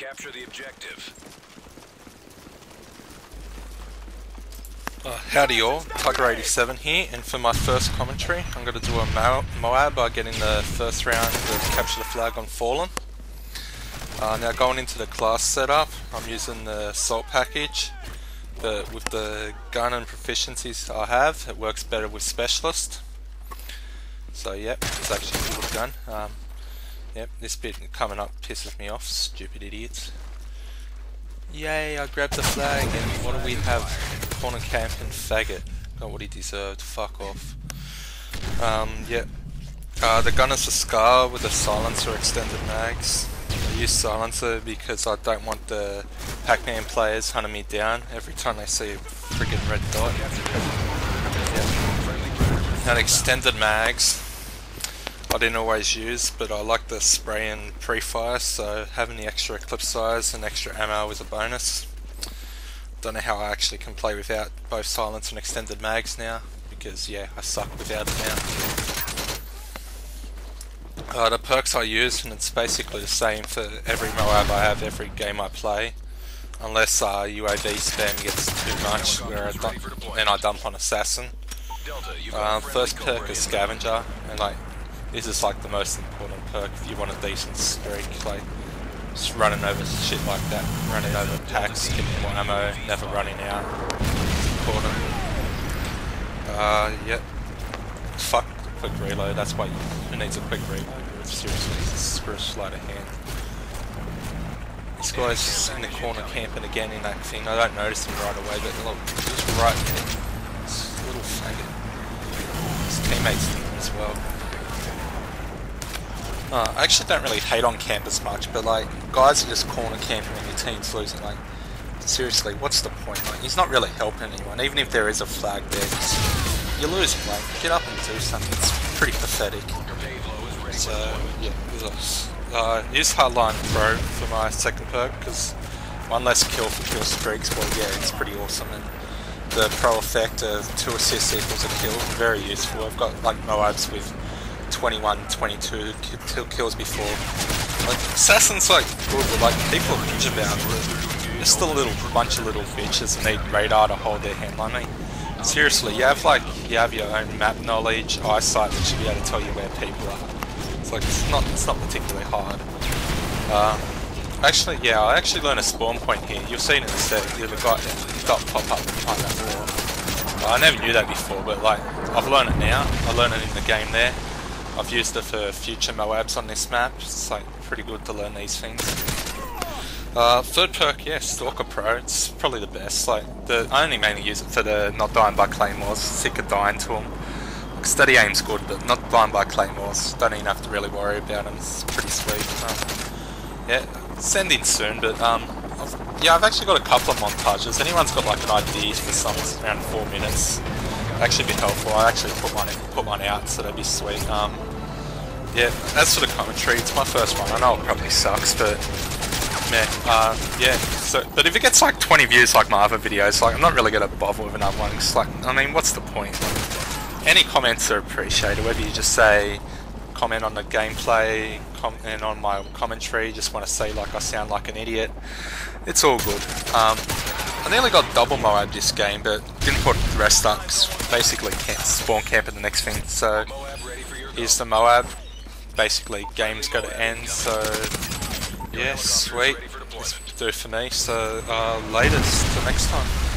Capture the objective. Howdy y'all, Tiger87 here, and for my first commentary I'm going to do a MOAB I get in the first round of Capture the Flag on Fallen. Now going into the class setup, I'm using the assault package, but with the gun and proficiencies I have, it works better with Specialist. So yep, it's actually a good gun. Yep, this bit coming up pisses me off, stupid idiots. Yay, I grabbed the flag, and what do we have? Corner camp and faggot. Got what he deserved. Fuck off. The gun is a SCAR with a silencer extended mags. I use silencer because I don't want the Pac-Man players hunting me down every time they see a friggin' red dot. Yeah. And extended mags I didn't always use, but I like the spray and pre-fire, so having the extra clip size and extra ammo is a bonus. Don't know how I actually can play without both silence and extended mags now, because yeah, I suck without it now. The perks I use, and it's basically the same for every MOAB I have, every game I play, unless UAV spam gets too much, where I dump on Assassin. First perk is Scavenger, and like this is like the most important perk if you want a decent streak. Like, just running over shit like that, running over packs, getting more ammo, never running out. It's important. Yep. Fuck quick reload, that's why who needs a quick reload? Seriously, screw a sleight of hand. This guy's just in the corner camping again in that thing. I don't notice him right away, but look, just right there. This little faggot. His teammates in as well. I actually don't really hate on camp as much, but like, guys are just corner camping and your team's losing, like, seriously, what's the point? Like, he's not really helping anyone, even if there is a flag there, just, you're losing, like, get up and do something, it's pretty pathetic. So, yeah, use Hardline Pro for my second perk, because one less kill for kill streaks, well, yeah, it's pretty awesome, and the pro effect of 2 assists equals a kill, very useful. I've got, like, MOABs with 21, 22 kills before. Like, Assassin's like good, but like people bitch about it. Just a little bunch of little bitches and need radar to hold their hand. I mean, seriously, you have like you have your own map knowledge, eyesight, which should be able to tell you where people are. It's like it's not particularly hard. Actually, yeah, I actually learned a spawn point here. You'll see it in a sec. The other guy got pop up behind that wall. I never knew that before, but like I've learned it now. I learned it in the game there. I've used it for future MOABs on this map. It's like pretty good to learn these things. Third perk, yeah, Stalker Pro. It's probably the best. Like, I only mainly use it for the not dying by claymores. Sick of dying to them. Like, steady aim's good, but not dying by claymores. Don't even have to really worry about them. It's pretty sweet. Yeah, send in soon. But I've actually got a couple of montages. Anyone's got like an idea for something around 4 minutes? Actually be helpful. I actually put one out, so that'd be sweet. Yeah, as for the commentary, it's my first one. I know it probably sucks, but man, yeah. So, but if it gets like 20 views, like my other videos, like I'm not really gonna bother with another one. Cause, like, I mean, what's the point? Like, any comments are appreciated. Whether you just say comment on the gameplay, comment on my commentary, just want to say like I sound like an idiot. It's all good. I nearly got double MOAB this game, but didn't put the rest up, basically spawn camp at the next thing, so here's the MOAB, basically game's got to end, so yeah, sweet, do it for me, so latest, till next time.